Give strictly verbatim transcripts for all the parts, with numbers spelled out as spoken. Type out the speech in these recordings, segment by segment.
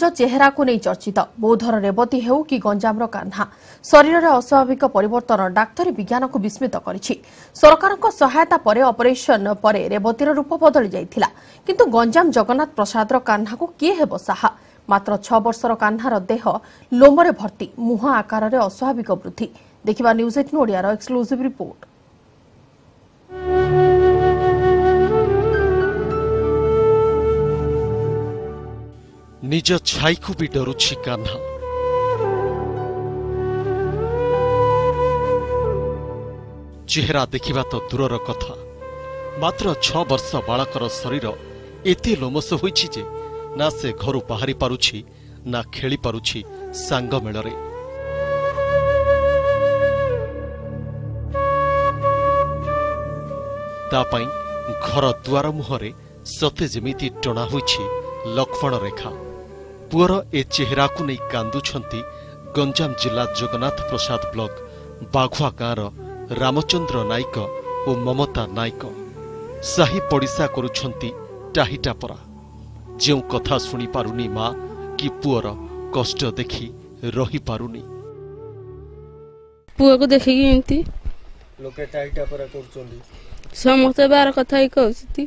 निज चेहरा को नहीं चर्चित बौद्धर रेवती हो कि गंजामर कान्हा शरीर में अस्वाभाविक परिवर्तन डाक्तरी विज्ञान को विस्मित करिछि। सरकार को सहायता पर ऑपरेशन पर रेवतीर रूप बदली जाइथिला किंतु गंजाम जगन्नाथ प्रसादर कान्हा को किए हेब साहा। मात्र छह वर्षर कान्हार देह लोमरे भर्ती मुहा आकार में अस्वाभाविक वृद्धि देखिबा न्यूज एटीन ओडियार एक्सक्लूसिव रिपोर्ट। निज छाई को भी डरुछि कान्हा। चेहरा देखा तो दूरर कथा, मात्र छ वर्ष बालकर शरीर एते लोमस होइछि जे ना से घर बाहरी पारुछि ना खेली पारुछि सांग मेलरे। तापाई घर द्वार मुहरे सते जेमिति टणा होइछि लक्ष्मण रेखा। पुअर ए चेहरा को नहीं कांदुछंती गंजाम जिला जगन्नाथ प्रसाद ब्लक बाघुआ गाँवर रामचंद्र नायक और ममता नायक। साही पड़िशा करुछंती टाहीटापरा। जो कथा शुणी पारुनी माँ कि पुअर कष्ट देखी रही पारुनी। पुअ को देखिकी एंती लोके टाहीटापरा करछंती। समस्त बार कथा ही कहउछती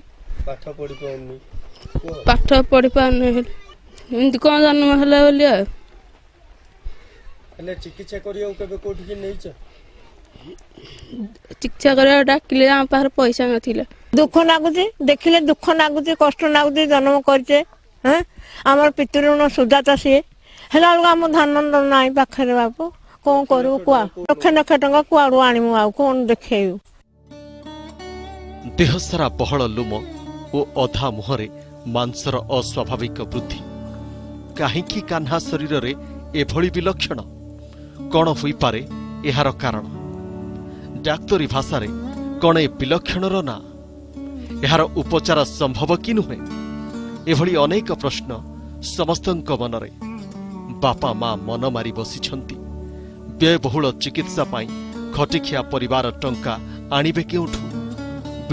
पाठ पढ़ी पाउनी पाठ पढ़ी पाने एमती कौन जन्म है। चिकित्सा चिकित्सा कर डाकिले आम पास पैसा ना दुख लगुच देखिले दुख लगुच कष्ट लगुच जन्म करचे। हाँ आम पितृण सुजाता सीए है आम धान ना पाखे बापू कौन करू क्या लक्ष लक्ष टा कुआड़ आणमु आ कौन देखेबू। देह सारा बहल लुम और अधा मुहरे मांसर अस्वाभाविक वृद्धि। काहिंकी कान्हा शरीर रे एभली विलक्षण कण होई पारे एहार कारण? डाक्तरी भाषा रे कण ए विलक्षणर ना एहार उपचार संभव कि नुहे? एभली अनेक प्रश्न समस्तंक मनरे। बापा माँ मन मारि बसिछंती व्ययबहुल चिकित्सा पाई खटिखिया परिवार टंका आनिबे केउठु?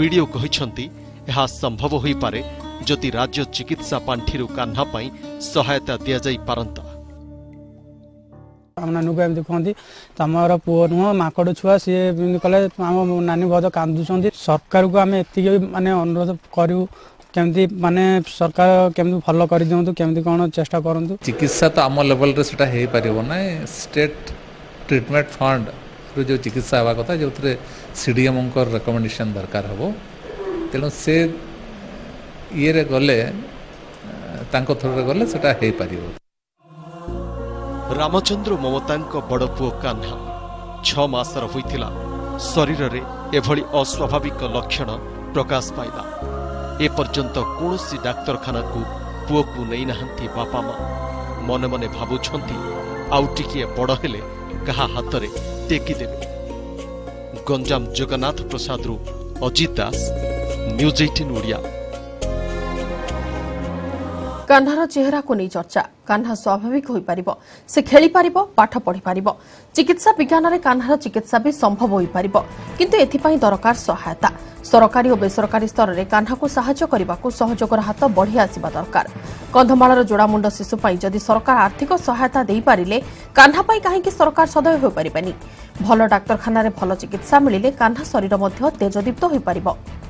वीडियो कहिछंती यह संभव हो पारे जदि राज्य चिकित्सा पांठिरु कान्हा पाई सहायता दि जाई पारंता। हमना नुबे एमती कहती तमर पुओ नुह माकड़ छुआ सी कले आम नानी बहुत कांदुचंती। सरकार को आम एति माने अनुरोध करू केमती माने सरकार केमती फॉलो कर दियंतु केमती कोन चेष्टा करंतु। चिकित्सा तो आम लेवल रे सेटा हे परिबो ना। स्टेट ट्रीटमेंट फंड रो जो चिकित्सा हेबा कथा जो सीडीएम को रिकमेंडेशन दरकार हबो तेणु से ये गले थ्रोरे गले सेटा हे पारिबो। रामचंद्र ममतांको बड़ पुओ कान्हा छ मासर होइतिला शरीर रे एभली अस्वाभाविक लक्षण प्रकाश पाइला। ए पर्यंत कोनोसी डाक्तरखाना को पुओ को नै नहंती बापा माँ। मने मने भाबुछंती आउ टिकिए बड़ हेले कहा हाथ रे टेकी देबे। गंजाम जगन्नाथ प्रसाद रु अजित दास, न्यूज एटीन ओडिया। कान्हार चेहरा को नहीं चर्चा। कान्हा स्वाभाविक हो पार से खेली पार पाठ पढ़ी पार चिकित्सा विज्ञान में कान्हार चिकित्सा भी संभव हो पार किंतु एथिपाई दरकार सहायता। सरकारी और बेसरकारी स्तर में कान्हा को सहायता करने को सहयोगर हाथ बढ़ी आसवा दरकार। कंधमाल जोड़ामुंड शिशुपाई जदि सरकार आर्थिक सहायता दे पारे कान्हा कहीं सरकार सदैव हो पारे। भल डाक्तखाना भल चिकित्सा मिले कान्हा शरीर तेजदीप्त हो पार।